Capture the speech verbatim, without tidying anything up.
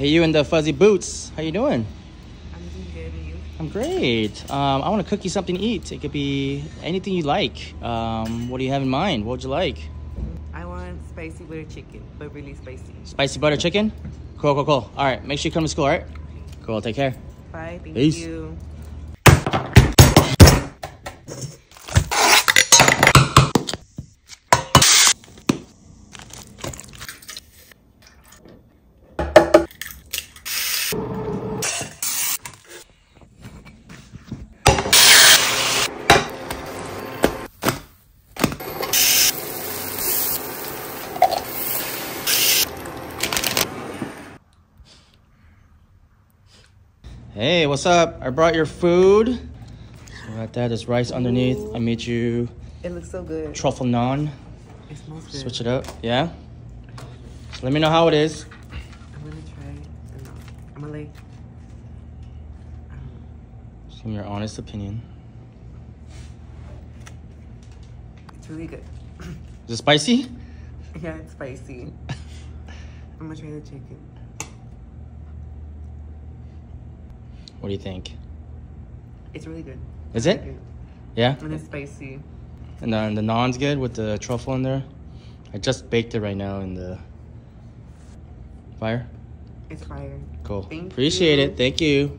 Hey, you in the fuzzy boots. How you doing? I'm doing good. Are you? I'm great. Um, I want to cook you something to eat. It could be anything you like. Um, what do you have in mind? What would you like? I want spicy butter chicken, but really spicy. Spicy butter chicken? Cool, cool, cool. All right. Make sure you come to school, all right? Cool. Take care. Bye. Thank Peace. you. Hey, what's up? I brought your food. So got that. There's rice underneath. Ooh. I made you. It looks so good. Truffle naan. It smells good. Switch it up. Yeah. So let me know how it is. I'm gonna try it. I'm gonna like. Just give me your honest opinion. It's really good. Is it spicy? Yeah, it's spicy. I'm gonna try the chicken. What do you think? It's really good. Is it? Good. Yeah? And it's spicy. And then the naan's good with the truffle in there. I just baked it right now in the fire. It's fire. Cool. Thank Appreciate you. it. Thank you.